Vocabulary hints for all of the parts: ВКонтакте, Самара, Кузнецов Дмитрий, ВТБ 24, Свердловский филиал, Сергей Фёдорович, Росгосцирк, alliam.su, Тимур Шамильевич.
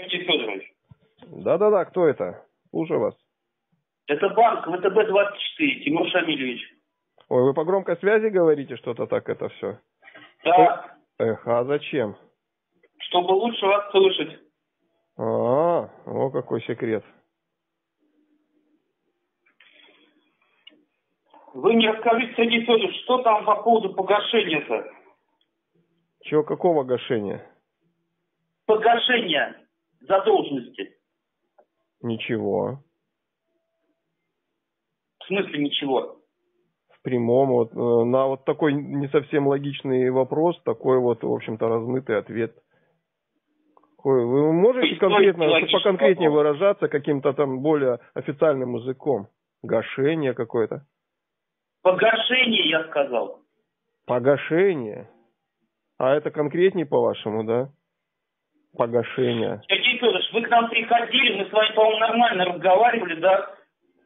Сергей Фёдорович. Да-да-да, кто это? Слушаю вас. Это банк ВТБ 24, Тимур Шамильевич. Ой, вы по громкой связи говорите что-то так это все? Да. Эх, а зачем? Чтобы лучше вас слышать. О, какой секрет. Вы мне расскажите, Сергей Фёдорович, что там по поводу погашения-то? Чего, какого гашения? Погашение задолженности. Ничего. В смысле ничего? В прямом. Вот, на вот такой не совсем логичный вопрос, такой вот, в общем-то, размытый ответ. Вы можете конкретно, поконкретнее выражаться каким-то там более официальным языком? Гашение какое-то? Погашение, я сказал. Погашение? А это конкретнее, по-вашему, да? Погашение. Сергей Фёдорович, вы к нам приходили, мы с вами, по-моему, нормально разговаривали, да?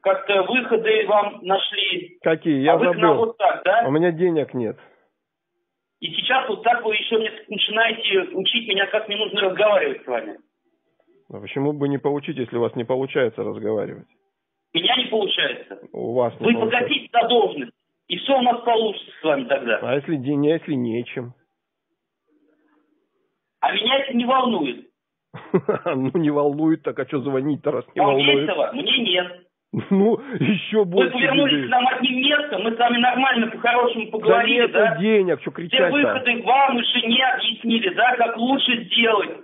Как-то выходы вам нашли. Какие? Я забыл. Вы к нам вот так, да? У меня денег нет. И сейчас вот так вы еще начинаете учить меня, как мне нужно разговаривать с вами. А почему бы не поучить, если у вас не получается разговаривать? Меня не получается. У вас не получается. Вы погасите задолженность, и все у нас получится с вами тогда. А если день, если нечем? А меня это не волнует. Ну не волнует, так а что звонить-то, раз не волнует? А мне нет. Ну, еще больше. Вы повернулись к нам одним местом, мы с вами нормально, по-хорошему поговорили, да? Да нету денег, что кричать-то? Все выходы вам и жене объяснили, да, как лучше сделать,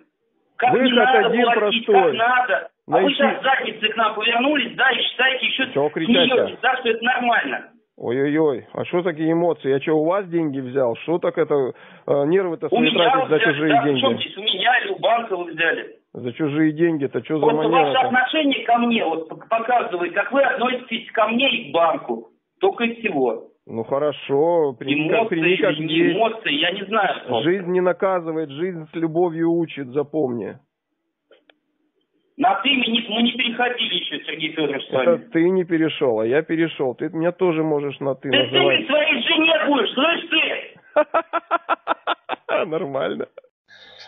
как не надо платить, как надо. А вы сейчас задницы к нам повернулись, да, и считаете, еще смеетесь, да, что это нормально. Ой-ой-ой, а что такие эмоции? Я что, у вас деньги взял? Что так это, нервы-то свои тратить за чужие деньги? У меня или у банка вы взяли. За чужие деньги-то, что за манера-то? Вот ваше отношение ко мне вот показывает, как вы относитесь ко мне и к банку. Только и всего. Ну хорошо, эмоции, я не знаю. Что. Жизнь не наказывает, жизнь с любовью учит, запомни. На «ты» мы не переходили еще, Сергей Фёдорович, с вами. Это ты не перешел, а я перешел. Ты меня тоже можешь на «ты» называть. Ты своей жене будешь, слышь ты! Нормально.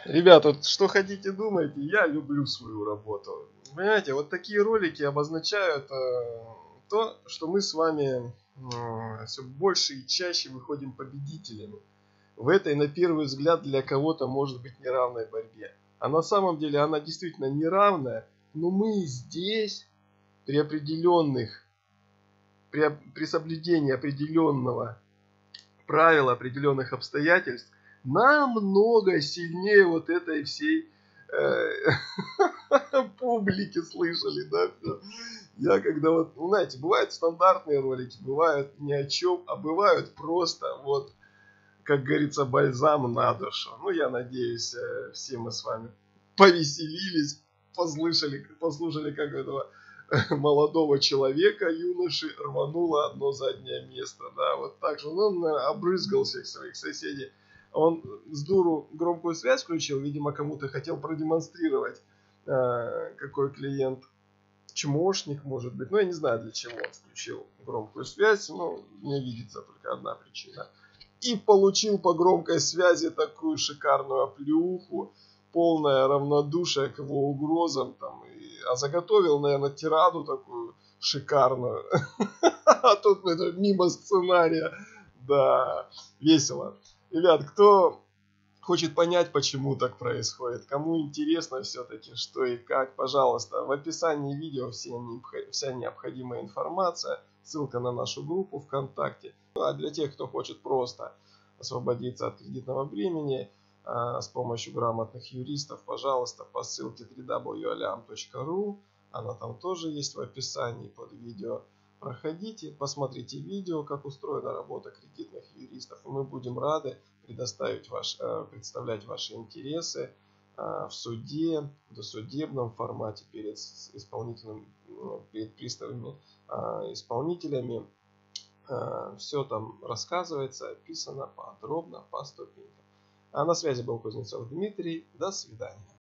Ребята, что хотите думайте, я люблю свою работу. Понимаете, вот такие ролики обозначают то, что мы с вами все больше и чаще выходим победителями. В этой, на первый взгляд, для кого-то может быть неравной борьбе. А на самом деле она действительно неравная, но мы здесь при соблюдении определенного правила, определенных обстоятельств, намного сильнее вот этой всей публики слышали, да? Я когда вот, знаете, бывают стандартные ролики, бывают ни о чем, а бывают просто вот, как говорится, бальзам на душу. Ну, я надеюсь, все мы с вами повеселились, послушали, как этого молодого человека, юноши, рвануло одно заднее место. Да, вот так же он обрызгал всех своих соседей. Он с дуру громкую связь включил, видимо, кому-то хотел продемонстрировать, какой клиент чмошник, может быть. Ну, я не знаю, для чего он включил громкую связь, но мне видится только одна причина. И получил по громкой связи такую шикарную оплеуху, полное равнодушие к его угрозам. Там, а заготовил, наверное, тираду такую шикарную. А тут это мимо сценария. Да, весело. Ребят, кто хочет понять, почему так происходит, кому интересно все-таки, что и как, пожалуйста, в описании видео вся необходимая информация, ссылка на нашу группу ВКонтакте. Ну, а для тех, кто хочет просто освободиться от кредитного бремени с помощью грамотных юристов, пожалуйста, по ссылке www.alliam.su, она там тоже есть в описании под видео. Проходите, посмотрите видео, как устроена работа кредитных юристов. И мы будем рады представлять ваши интересы в суде, в досудебном формате перед приставами исполнителями. Все там рассказывается, описано подробно, по ступенькам. А на связи был Кузнецов Дмитрий. До свидания.